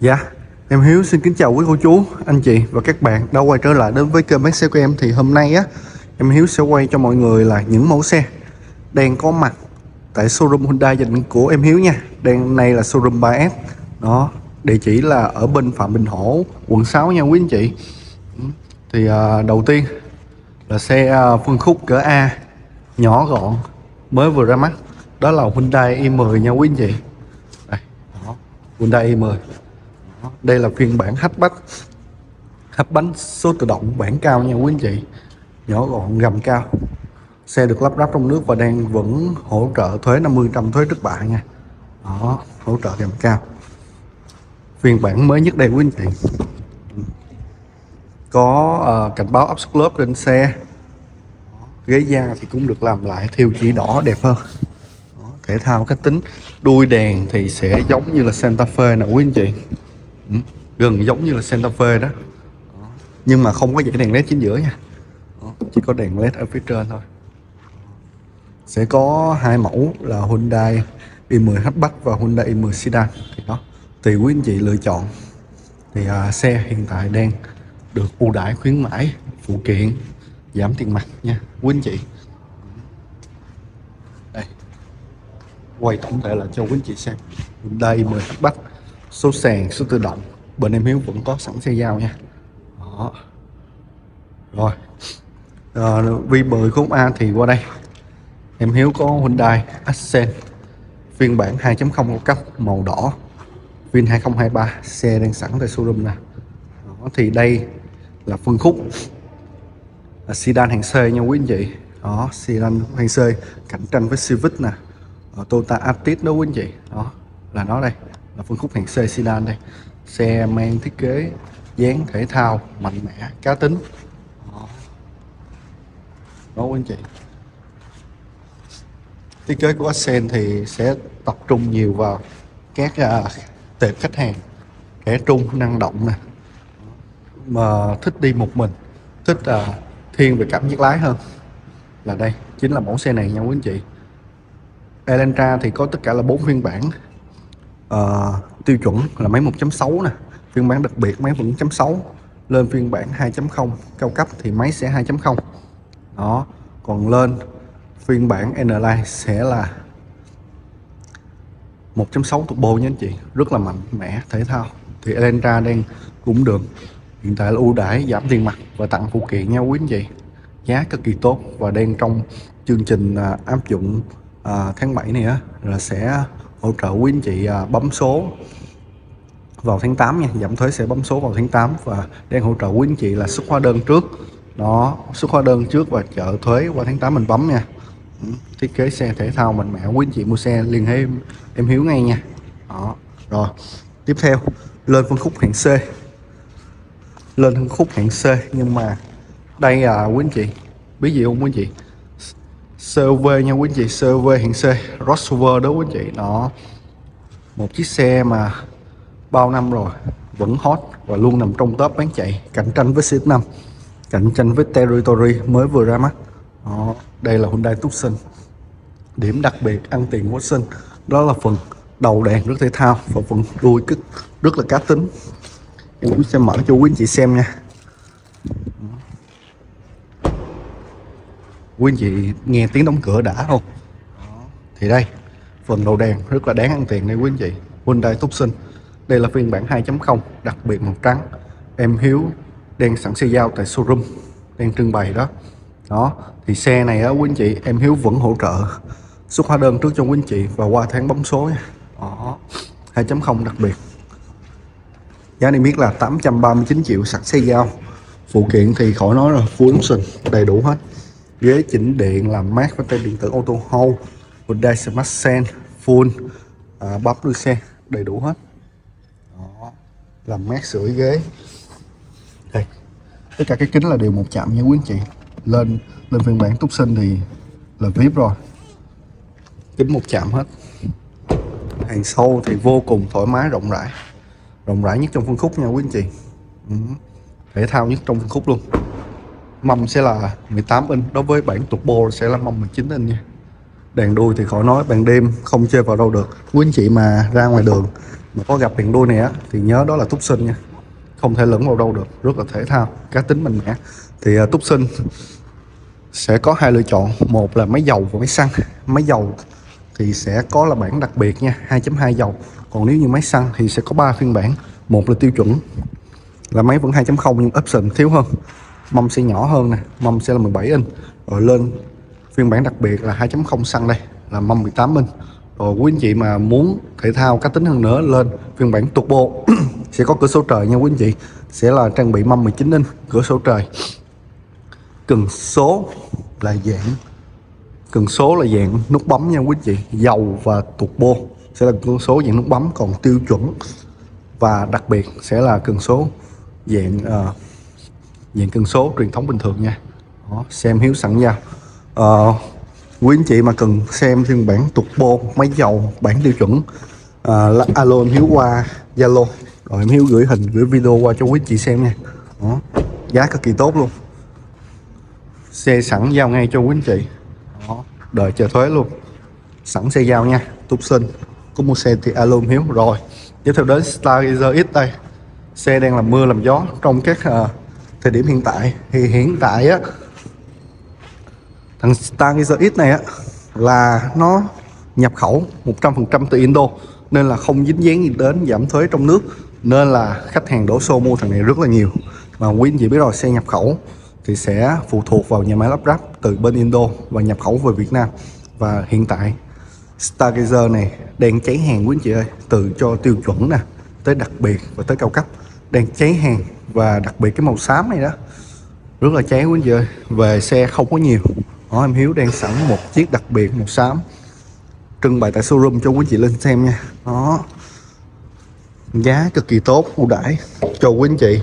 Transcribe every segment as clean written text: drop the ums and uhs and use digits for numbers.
Dạ, em Hiếu xin kính chào quý cô chú, anh chị và các bạn đã quay trở lại đến với kênh bán xe của em. Thì hôm nay á, em Hiếu sẽ quay cho mọi người là những mẫu xe đang có mặt tại showroom Hyundai Gia Định của em Hiếu nha. Đang này là showroom 3S. Đó, địa chỉ là ở bên Phạm Bình Hổ, quận 6 nha quý anh chị. Thì đầu tiên là xe phân khúc cỡ A, nhỏ gọn, mới vừa ra mắt. Đó là Hyundai i10 nha quý anh chị. Đây, đó, Hyundai i10. Đây là phiên bản hấp bánh số tự động bản cao nha quý anh chị. Nhỏ gọn, gầm cao. Xe được lắp ráp trong nước và đang vẫn hỗ trợ thuế 50% thuế trước bạ nha. Đó, hỗ trợ gầm cao. Phiên bản mới nhất đây quý anh chị. Có cảnh báo áp suất lốp trên xe. Ghế da thì cũng được làm lại theo chỉ đỏ đẹp hơn. Đó, thể thao cách tính. Đuôi đèn thì sẽ giống như là Santa Fe nè quý anh chị. Gần giống như là Santa Fe đó. Nhưng mà không có dãy đèn led chính giữa nha. Chỉ có đèn led ở phía trên thôi. Sẽ có hai mẫu là Hyundai i10 hatchback và Hyundai i10 sedan. Thì đó, tùy quý anh chị lựa chọn. Thì xe hiện tại đang được ưu đãi khuyến mãi, phụ kiện, giảm tiền mặt nha quý anh chị. Đây, quay tổng thể là cho quý anh chị xem Hyundai i10 hatchback. Số sàn, số tự động, bên em Hiếu vẫn có sẵn xe giao nha. Đó. Rồi V10 khúc A thì qua đây em Hiếu có Hyundai Accent phiên bản 2.0 cao cấp màu đỏ Vin 2023, xe đang sẵn tại showroom nè. Thì đây là phân khúc là sedan hạng C nha quý anh chị. Đó, sedan hạng C cạnh tranh với Civic nè, Toyota Altis đó quý anh chị. Đó là nó, đây là phân khúc hạng C sedan đây. Xe mang thiết kế dáng thể thao mạnh mẽ, cá tính. Đó quý anh chị. Thiết kế của Accent thì sẽ tập trung nhiều vào các tệp khách hàng trẻ trung, năng động nè, mà thích đi một mình, thích thiên về cảm giác lái hơn. Là đây chính là mẫu xe này nha quý anh chị. Elantra thì có tất cả là 4 phiên bản. Tiêu chuẩn là máy 1.6 nè, phiên bản đặc biệt máy 1.6 lên phiên bản 2.0 cao cấp thì máy sẽ 2.0. Đó, còn lên phiên bản N-line sẽ là 1.6 turbo nha anh chị, rất là mạnh mẽ, thể thao. Thì Elantra đang cũng được hiện tại là ưu đãi giảm tiền mặt và tặng phụ kiện nha quý anh chị. Giá cực kỳ tốt và đang trong chương trình áp dụng tháng 7 này á, là sẽ hỗ trợ quý anh chị bấm số vào tháng 8 nha, giảm thuế sẽ bấm số vào tháng 8 và đang hỗ trợ quý anh chị là xuất hóa đơn trước. Đó, xuất hóa đơn trước và trợ thuế qua tháng 8 mình bấm nha. Thiết kế xe thể thao mạnh mẽ, quý anh chị mua xe liên hệ em Hiếu ngay nha. Đó, rồi. Tiếp theo, lên phân khúc hạng C. Lên phân khúc hạng C nhưng mà đây là quý anh chị, biết gì không quý anh chị? CUV nha quý anh chị, CUV hạng C, crossover đó quý anh chị. Nó một chiếc xe mà bao năm rồi vẫn hot và luôn nằm trong top bán chạy, cạnh tranh với CX-5, cạnh tranh với Territory mới vừa ra mắt. Đó, đây là Hyundai Tucson. Điểm đặc biệt ăn tiền Tucson đó là phần đầu đèn rất thể thao và phần đuôi cực rất là cá tính. Em cũng sẽ mở cho quý anh chị xem nha. Quý anh chị nghe tiếng đóng cửa đã không? Thì đây, phần đầu đèn rất là đáng ăn tiền đây quý anh chị. Hyundai Tucson. Đây là phiên bản 2.0 đặc biệt màu trắng. Em Hiếu đang sẵn xe giao tại showroom đang trưng bày đó. Đó, thì xe này á quý anh chị, em Hiếu vẫn hỗ trợ xuất hóa đơn trước cho quý anh chị và qua tháng bấm số nha. Đó, 2.0 đặc biệt. Giá này biết là 839 triệu sẵn xe giao. Phụ kiện thì khỏi nói rồi, full option đầy đủ hết. Ghế chỉnh điện làm mát với tay điện tử auto hold, Hyundai Smart Sense full bấm đuôi xe đầy đủ hết. Đó, làm mát sưởi ghế. Đây, tất cả cái kính là đều một chạm nha quý anh chị. Lên phiên bản Tucson thì là VIP rồi, kính một chạm hết. Hàng sau thì vô cùng thoải mái, rộng rãi nhất trong phân khúc nha quý anh chị. Thể thao nhất trong phân khúc luôn. Mâm sẽ là 18 inch, đối với bản turbo sẽ là mâm 19 inch nha. Đèn đuôi thì khỏi nói, ban đêm không chơi vào đâu được. Quý anh chị mà ra ngoài đường Mà có gặp đèn đuôi này á thì nhớ đó là Tucson nha, không thể lẫn vào đâu được, rất là thể thao, cá tính mạnh mẽ. Thì Tucson sẽ có hai lựa chọn, một là máy dầu và máy xăng. Máy dầu thì sẽ có là bản đặc biệt nha, 2.2 dầu. Còn nếu như máy xăng thì sẽ có 3 phiên bản. Một là tiêu chuẩn là máy vẫn 2.0 nhưng option thiếu hơn, mâm sẽ nhỏ hơn nè, mâm sẽ là 17 inch. Rồi lên phiên bản đặc biệt là 2.0 xăng, đây là mâm 18 inch. Rồi quý anh chị mà muốn thể thao cá tính hơn nữa, lên phiên bản turbo sẽ có cửa sổ trời nha quý anh chị, sẽ là trang bị mâm 19 inch, cửa sổ trời. Cần số là dạng nút bấm nha quý anh chị. Dầu và turbo sẽ là cần số dạng nút bấm, còn tiêu chuẩn và đặc biệt sẽ là cần số dạng dạng cần số truyền thống bình thường nha. Đó, xem hiếu sẵn nha. Quý anh chị mà cần xem phiên bản turbo, máy dầu, bản tiêu chuẩn, alo em Hiếu qua Zalo, rồi em Hiếu gửi hình, gửi video qua cho quý anh chị xem nha. Đó, giá cực kỳ tốt luôn, xe sẵn giao ngay cho quý anh chị. Đó, đợi chờ thuế luôn, sẵn xe giao nha. Tucson có mua xe thì alo em Hiếu. Rồi tiếp theo đến Stargazer X đây, xe đang làm mưa làm gió trong các thời điểm hiện tại. Thì hiện tại á, thằng Stargazer X này á là nó nhập khẩu 100% từ Indo, nên là không dính dáng gì đến giảm thuế trong nước, nên là khách hàng đổ xô mua thằng này rất là nhiều. Mà quý anh chị biết rồi, xe nhập khẩu thì sẽ phụ thuộc vào nhà máy lắp ráp từ bên Indo và nhập khẩu về Việt Nam. Và hiện tại Stargazer này đang cháy hàng quý anh chị ơi, từ cho tiêu chuẩn nè tới đặc biệt và tới cao cấp đang cháy hàng. Và đặc biệt cái màu xám này đó rất là cháy quý anh chị ơi, về xe không có nhiều. Đó, em Hiếu đang sẵn một chiếc đặc biệt màu xám trưng bày tại showroom cho quý anh chị lên xem nha. Đó, giá cực kỳ tốt, ưu đãi cho quý anh chị.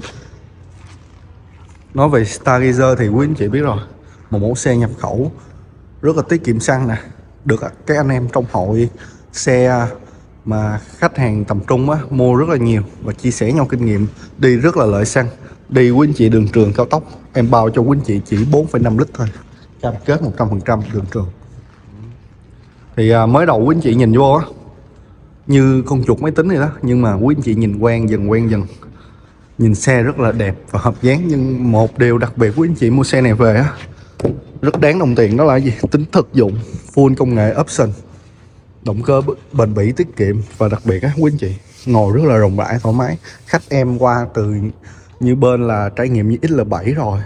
Nói về Stargazer thì quý anh chị biết rồi, một mẫu xe nhập khẩu rất là tiết kiệm xăng nè, được các anh em trong hội xe mà khách hàng tầm trung á mua rất là nhiều và chia sẻ nhau kinh nghiệm, đi rất là lợi xăng. Đi quý anh chị đường trường cao tốc em bao cho quý anh chị chỉ 4,5 lít thôi, cam kết 100% đường trường. Thì mới đầu quý anh chị nhìn vô á như con chuột máy tính này đó, nhưng mà quý anh chị nhìn quen dần, nhìn xe rất là đẹp và hợp dáng. Nhưng một điều đặc biệt quý anh chị mua xe này về á rất đáng đồng tiền, đó là gì? Tính thực dụng, full công nghệ option, động cơ bền bỉ tiết kiệm. Và đặc biệt á quý anh chị ngồi rất là rộng rãi thoải mái. Khách em qua từ như bên là trải nghiệm như XL7 rồi,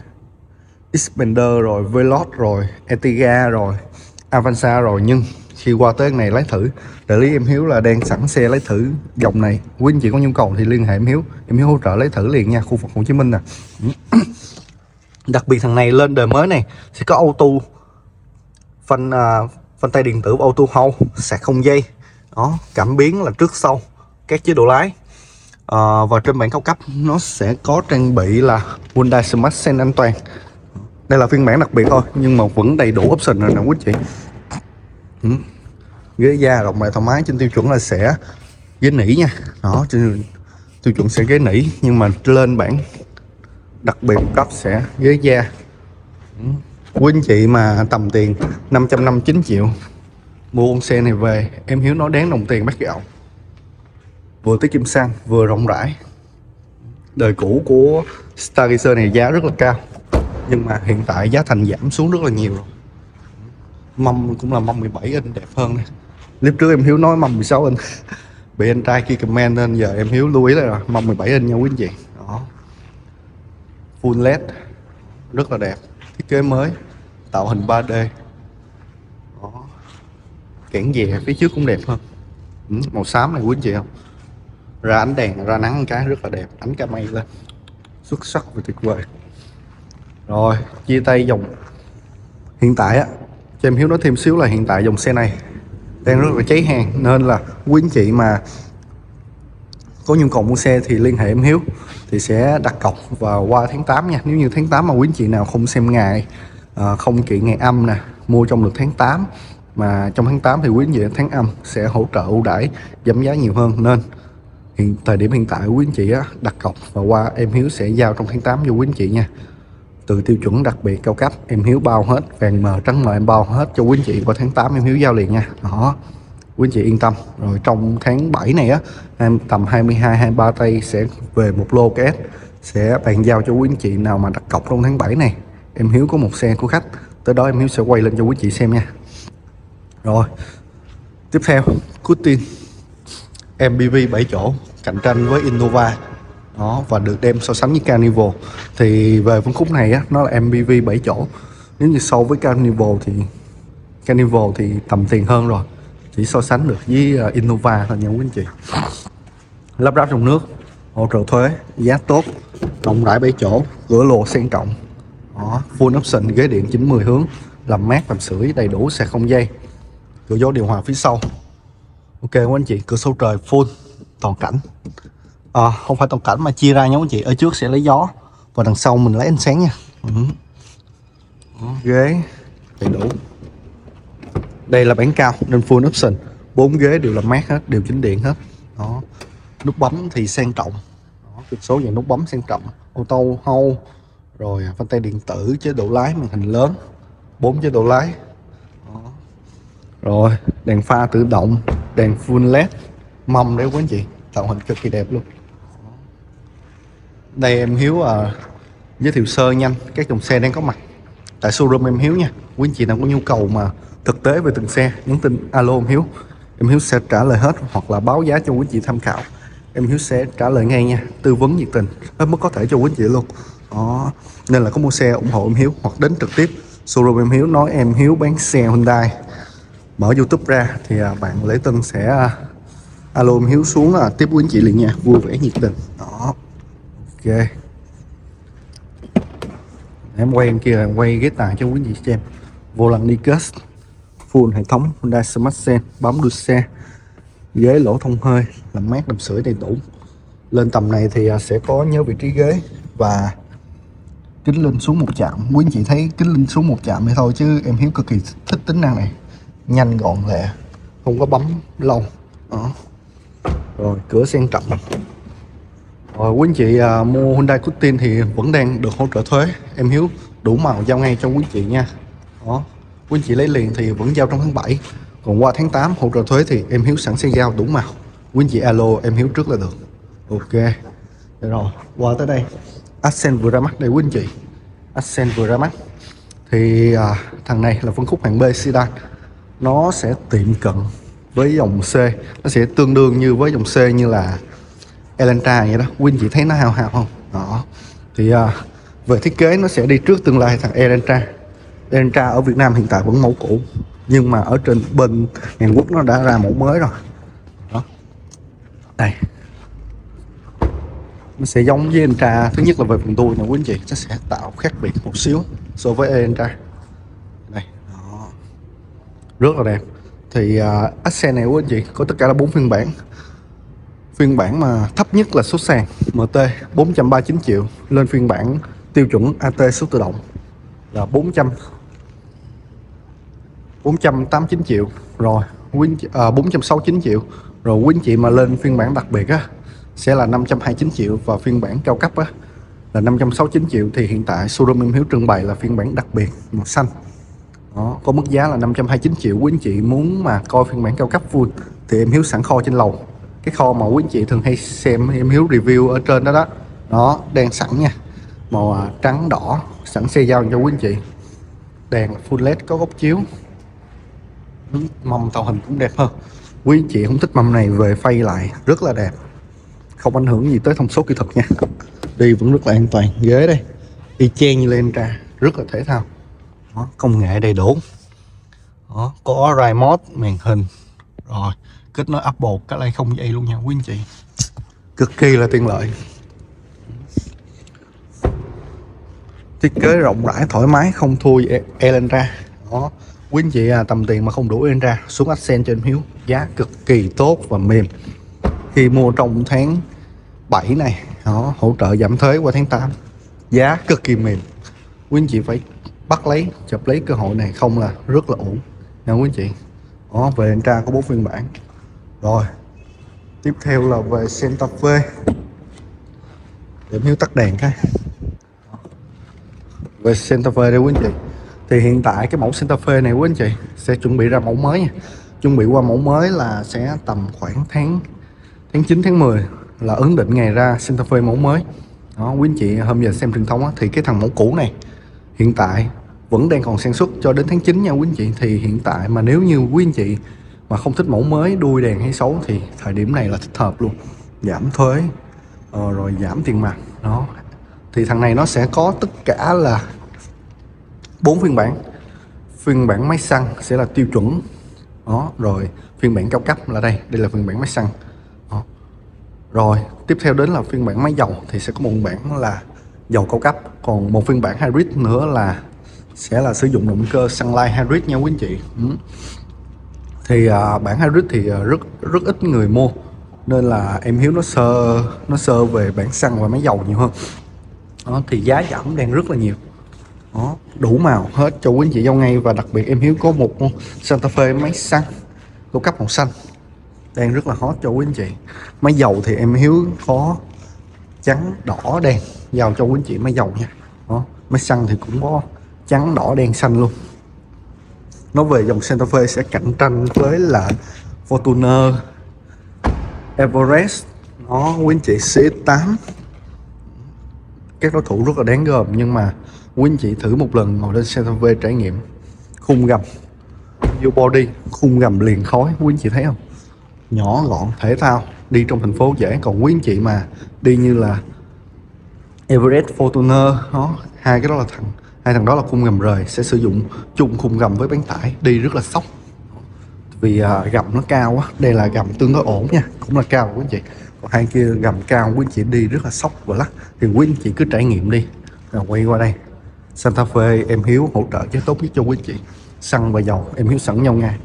Xpander rồi, Veloz rồi, Ertiga rồi, Avanza rồi, nhưng khi qua tới cái này lái thử, đại lý em Hiếu là đang sẵn xe lái thử dòng này. Quý anh chị có nhu cầu thì liên hệ em Hiếu, em Hiếu hỗ trợ lái thử liền nha, khu vực Hồ Chí Minh nè. Đặc biệt thằng này lên đời mới này sẽ có auto phanh tay điện tử, auto hold, sạc không dây, đó, cảm biến là trước sau, các chế độ lái. Và trên bản cao cấp nó sẽ có trang bị là Hyundai Smart Sense an toàn. Đây là phiên bản đặc biệt thôi, nhưng mà vẫn đầy đủ option rồi nè quý chị. Ghế da rộng rãi thoải mái, trên tiêu chuẩn là sẽ ghế nỉ nha. Đó, trên tiêu chuẩn sẽ ghế nỉ, nhưng mà lên bản đặc biệt cấp sẽ ghế da. Quý anh chị mà tầm tiền 559 triệu mua con xe này về, em Hiếu nói đáng đồng tiền bác gạo. Vừa tiết kiệm xăng, vừa rộng rãi. Đời cũ của Stargazer này giá rất là cao, nhưng mà hiện tại giá thành giảm xuống rất là nhiều rồi. Mâm cũng là mâm 17 inch đẹp hơn nè. Clip trước em Hiếu nói mâm 16 inch bị anh trai kia comment, nên giờ em Hiếu lưu ý lại rồi, mâm 17 inch nha quý anh chị. Đó, full LED, rất là đẹp, thiết kế mới, tạo hình 3D. Đó, kẽn dè phía trước cũng đẹp hơn. Màu xám này quý anh chị không, ra ánh đèn, ra nắng cái rất là đẹp, ánh ca mây lên, xuất sắc và tuyệt vời. Rồi, chia tay dòng hiện tại á, cho em Hiếu nói thêm xíu là hiện tại dòng xe này đang rất là cháy hàng, nên là quý anh chị mà có nhu cầu mua xe thì liên hệ em Hiếu, thì sẽ đặt cọc và qua tháng 8 nha. Nếu như tháng 8 mà quý anh chị nào không xem ngày, không kỵ ngày âm nè, mua trong được tháng 8 mà trong tháng 8 thì quý anh chị tháng âm sẽ hỗ trợ ưu đãi giảm giá nhiều hơn, nên thời điểm hiện tại quý anh chị á, đặt cọc và qua em Hiếu sẽ giao trong tháng 8 cho quý anh chị nha. Từ tiêu chuẩn đặc biệt cao cấp em Hiếu bao hết, vàng mờ trắng mờ em bao hết cho quý anh chị, qua tháng 8 em Hiếu giao liền nha. Đó, quý anh chị yên tâm. Rồi trong tháng 7 này á, tầm 22-23 tây sẽ về một lô KS, sẽ bàn giao cho quý anh chị nào mà đặt cọc trong tháng 7 này. Em Hiếu có một xe của khách, tới đó em Hiếu sẽ quay lên cho quý chị xem nha. Rồi tiếp theo, Custin MPV 7 chỗ cạnh tranh với Innova đó, và được đem so sánh với Carnival. Thì về phân khúc này á, nó là MPV 7 chỗ. Nếu như so với Carnival thì tầm tiền hơn rồi, chỉ so sánh được với Innova thôi nha quý anh chị. Lắp ráp trong nước, hỗ trợ thuế, giá tốt, rộng rãi 7 chỗ, cửa lồ sang trọng đó, full option, ghế điện 90 hướng, làm mát làm sưởi đầy đủ, sạc không dây, cửa gió điều hòa phía sau. Ok quý anh chị, cửa sổ trời full toàn cảnh, không phải toàn cảnh mà chia ra nha quý anh chị. Ở trước sẽ lấy gió và đằng sau mình lấy ánh sáng nha. Ghế đầy đủ. Đây là bản cao nên full option, 4 ghế đều làm mát hết, đều chỉnh điện hết đó. Nút bấm thì sang trọng, cửa số dạng nút bấm sang trọng, auto hold, rồi phanh tay điện tử, chế độ lái màn hình lớn, 4 chế độ lái đó. Rồi đèn pha tự động, đèn full LED mâm đấy quý anh chị, tạo hình cực kỳ đẹp luôn. Đây em Hiếu giới thiệu sơ nhanh các dòng xe đang có mặt tại showroom em Hiếu nha. Quý anh chị nào có nhu cầu mà thực tế về từng xe, nhắn tin alo em Hiếu, em Hiếu sẽ trả lời hết, hoặc là báo giá cho quý anh chị tham khảo, em Hiếu sẽ trả lời ngay nha, tư vấn nhiệt tình hết mức có thể cho quý anh chị luôn đó. Nên là có mua xe ủng hộ em Hiếu, hoặc đến trực tiếp showroom em Hiếu, nói em Hiếu bán xe Hyundai, mở YouTube ra thì bạn Lễ Tân sẽ alo em Hiếu xuống tiếp quý anh chị liền nha, vui vẻ nhiệt tình đó. Ok, em quay em kia, em quay ghế tài cho quý anh chị xem. Vô lăng Nicus, full hệ thống Hyundai Smart Sense, bấm đuôi xe, ghế lỗ thông hơi, làm mát làm sưởi đầy đủ. Lên tầm này thì sẽ có nhớ vị trí ghế và kính lên xuống một chạm. Quý anh chị thấy kính lên xuống một chạm vậy thôi, chứ em Hiếu cực kỳ thích tính năng này, nhanh gọn lẹ, không có bấm lâu đó. Rồi cửa sang trọng. Rồi quý anh chị mua Hyundai Custin thì vẫn đang được hỗ trợ thuế, em Hiếu đủ màu giao ngay cho quý anh chị nha đó. Quý anh chị lấy liền thì vẫn giao trong tháng 7, còn qua tháng 8 hỗ trợ thuế thì em Hiếu sẵn sẽ giao đủ màu. Quý anh chị alo em Hiếu trước là được. Ok, được rồi, qua tới đây Accent vừa ra mắt đây quý anh chị. Accent vừa ra mắt thì thằng này là phân khúc hạng B sedan, nó sẽ tiệm cận với dòng C, nó sẽ tương đương như với dòng C như là Elantra vậy đó. Quý anh chị thấy nó hào hào không đó. Thì về thiết kế nó sẽ đi trước tương lai thằng Elantra. Elantra ở Việt Nam hiện tại vẫn mẫu cũ, nhưng mà ở trên bên Hàn Quốc nó đã ra mẫu mới rồi đó. Đây nó sẽ giống với Elantra, thứ nhất là về phần đuôi nè quý anh chị, nó sẽ tạo khác biệt một xíu so với Elantra này đó. Rất là đẹp. Thì Accent này quý anh chị có tất cả là 4 phiên bản. Phiên bản mà thấp nhất là số sàn MT 439 triệu, lên phiên bản tiêu chuẩn AT số tự động là 489 triệu rồi, 469 triệu rồi. Quý anh chị mà lên phiên bản đặc biệt á sẽ là 529 triệu, và phiên bản cao cấp á là 569 triệu. Thì hiện tại showroom em Hiếu trưng bày là phiên bản đặc biệt màu xanh đó, có mức giá là 529 triệu. Quý anh chị muốn mà coi phiên bản cao cấp full thì em Hiếu sẵn kho trên lầu, cái kho mà quý anh chị thường hay xem em Hiếu review ở trên đó đó, nó đang sẵn nha, màu trắng đỏ sẵn xe giao cho quý anh chị. Đèn full LED có góc chiếu, mâm tạo hình cũng đẹp hơn. Quý anh chị không thích mâm này về phay lại rất là đẹp, không ảnh hưởng gì tới thông số kỹ thuật nha, đi vẫn rất là an toàn. Ghế đây y chang như lên ra, rất là thể thao đó, công nghệ đầy đủ đó, có remote màn hình, rồi kết nối Apple CarPlay không dây luôn nha quý anh chị, cực kỳ là tiện lợi. Thiết kế rộng rãi thoải mái, không thua Elantra đó. Quý anh chị tầm tiền mà không đủ Elantra, xuống Accent cho em Hiếu, giá cực kỳ tốt và mềm. Khi mua trong tháng 7 này đó, hỗ trợ giảm thuế qua tháng 8, giá cực kỳ mềm. Quý anh chị phải bắt lấy, chụp lấy cơ hội này, không là rất là ổn nha quý anh chị đó. Về Elantra có 4 phiên bản. Rồi tiếp theo là về Santa Fe, để em Hiếu tắt đèn cái. Về Santa Fe đây quý anh chị, thì hiện tại cái mẫu Santa Fe này quý anh chị sẽ chuẩn bị ra mẫu mới nha. Chuẩn bị qua mẫu mới là sẽ tầm khoảng tháng 9, tháng 10 là ấn định ngày ra Santa Fe mẫu mới. Đó, quý anh chị hôm giờ xem truyền thông á, thì cái thằng mẫu cũ này hiện tại vẫn đang còn sản xuất cho đến tháng 9 nha quý anh chị. Thì hiện tại mà nếu như quý anh chị mà không thích mẫu mới đuôi đèn hay xấu thì thời điểm này là thích hợp luôn, giảm thuế rồi giảm tiền mặt. Đó, thì thằng này nó sẽ có tất cả là 4 phiên bản. Phiên bản máy xăng sẽ là tiêu chuẩn. Đó, rồi phiên bản cao cấp là đây là phiên bản máy xăng. Đó, rồi tiếp theo đến là phiên bản máy dầu thì sẽ có một phiên bản là dầu cao cấp, còn một phiên bản hybrid nữa là sẽ là sử dụng động cơ Sunlight hybrid nha quý anh chị. Thì bản hybrid thì rất ít người mua, nên là em Hiếu nó sơ về bản xăng và máy dầu nhiều hơn. Đó, thì giá giảm đang rất là nhiều. Đó, đủ màu hết cho quý anh chị giao ngay. Và đặc biệt em Hiếu có một Santa Fe máy xăng cao cấp màu xanh đang rất là hot cho quý anh chị. Máy dầu thì em Hiếu có trắng đỏ đen giao cho quý anh chị máy dầu nha. Đó, máy xăng thì cũng có trắng đỏ đen xanh luôn. Nó về dòng Santa Fe sẽ cạnh tranh với là Fortuner, Everest, nó quý anh chị CX8, các đối thủ rất là đáng gờm. Nhưng mà quý anh chị thử một lần ngồi lên Santa Fe trải nghiệm khung gầm vô body, khung gầm liền khói, quý anh chị thấy không, nhỏ gọn thể thao, đi trong thành phố dễ. Còn quý anh chị mà đi như là Everest, Fortuner, nó hai thằng đó là khung gầm rời, sẽ sử dụng chung khung gầm với bánh tải, đi rất là sốc vì gầm nó cao quá. Đây là gầm tương đối ổn nha, cũng là cao quý anh chị, còn hai kia gầm cao quý anh chị đi rất là sốc và lắc. Thì quý anh chị cứ trải nghiệm đi. Rồi quay qua đây, Santa Fe em Hiếu hỗ trợ giá tốt nhất cho quý anh chị, xăng và dầu em Hiếu sẵn nhau ngay.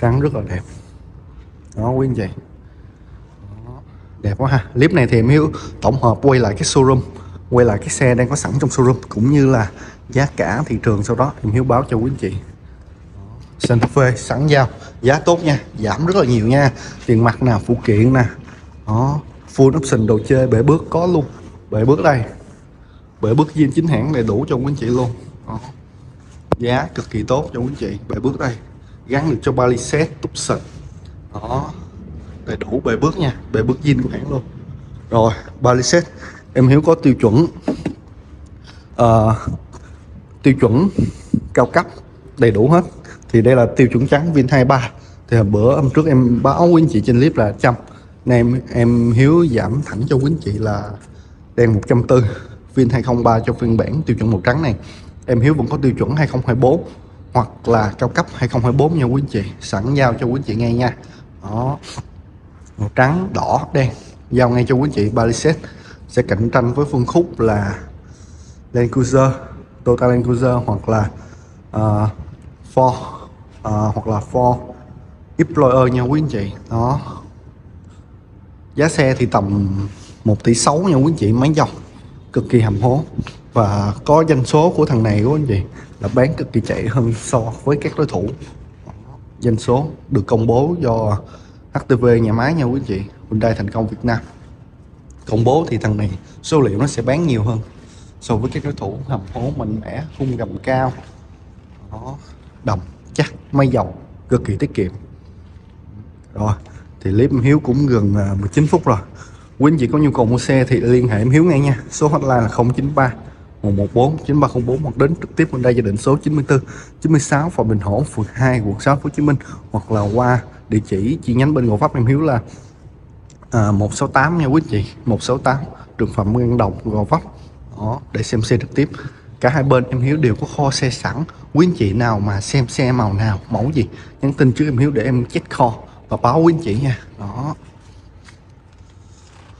Trắng rất là đẹp đó quý anh chị, đẹp quá ha. Clip này thì em Hiếu tổng hợp quay lại cái showroom, quay lại cái xe đang có sẵn trong showroom cũng như là giá cả thị trường, sau đó em Hiếu báo cho quý anh chị. Santa Fe sẵn giao, giá tốt nha, giảm rất là nhiều nha, tiền mặt nè, phụ kiện nè, đó, full option đồ chơi, bể bước có luôn, bể bước đây, bể bước zin chính hãng đầy đủ cho quý anh chị luôn. Đó, giá cực kỳ tốt cho quý anh chị, bể bước đây, gắn được cho Palisade, Tucson, đó, đầy đủ bể bước nha, bể bước zin của hãng luôn. Rồi Palisade em Hiếu có tiêu chuẩn cao cấp đầy đủ hết. Thì đây là tiêu chuẩn trắng Vin 23. Thì hồi bữa hôm trước em báo quý anh chị trên clip là 100, nên em Hiếu giảm thẳng cho quý anh chị là đen 140 Vin 203 cho phiên bản tiêu chuẩn màu trắng này. Em Hiếu vẫn có tiêu chuẩn 2024 hoặc là cao cấp 2024 nha quý anh chị, sẵn giao cho quý anh chị ngay nha. Đó, màu trắng đỏ đen giao ngay cho quý anh chị. Palisade sẽ cạnh tranh với phân khúc là Land Cruiser, Toyota Land Cruiser hoặc là Ford Explorer nha quý anh chị. Đó, giá xe thì tầm 1,6 tỷ nha quý anh chị, máy dầu cực kỳ hầm hố và có doanh số của thằng này của anh chị là bán cực kỳ chạy hơn so với các đối thủ. Doanh số được công bố do HTV nhà máy nha quý anh chị, Hyundai Thành Công Việt Nam công bố. Thì thằng này số liệu nó sẽ bán nhiều hơn so với các đối thủ, hầm hố mạnh mẽ, khung gầm cao, đó, đầm chắc, máy dầu cực kỳ tiết kiệm. Rồi thì clip em Hiếu cũng gần 19 phút rồi. Quý anh chị có nhu cầu mua xe thì liên hệ em Hiếu ngay nha. Số hotline là 093 114 9304 hoặc đến trực tiếp Hyundai Gia Định số 94 96 Phạm Bình Hổ, phường 2, quận 6, Hồ Chí Minh, hoặc là qua địa chỉ chi nhánh bên Gò Vấp em Hiếu là 168 nha quý anh chị, 168 đường Phạm Văn Đồng, Gò Vấp, để xem xe trực tiếp. Cả hai bên em Hiếu đều có kho xe sẵn. Quý anh chị nào mà xem xe màu nào, mẫu gì nhắn tin trước em Hiếu để em check kho và báo quý anh chị nha. Đó,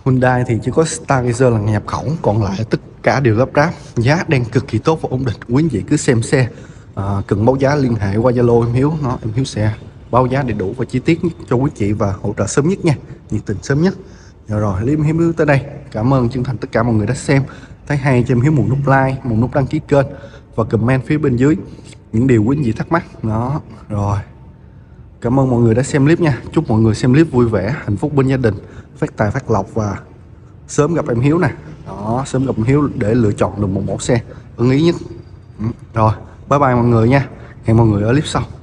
Hyundai thì chỉ có Stargazer là nhập khẩu, còn lại tất cả đều lắp ráp. Giá đang cực kỳ tốt và ổn định. Quý anh chị cứ xem xe, cần báo giá liên hệ qua Zalo em Hiếu, nó em Hiếu sẽ báo giá đầy đủ và chi tiết nhất cho quý chị và hỗ trợ sớm nhất nha, nhiệt tình sớm nhất. Rồi clip em Hiếu tới đây. Cảm ơn chân thành tất cả mọi người đã xem. Thấy hay cho em Hiếu một nút like, một nút đăng ký kênh và comment phía bên dưới những điều quý anh chị thắc mắc. Đó, rồi cảm ơn mọi người đã xem clip nha. Chúc mọi người xem clip vui vẻ, hạnh phúc bên gia đình, phát tài phát lộc và sớm gặp em Hiếu nè. Đó, sớm gặp em Hiếu để lựa chọn được một mẫu xe ưng ý nhất. Rồi, bye bye mọi người nha. Hẹn mọi người ở clip sau.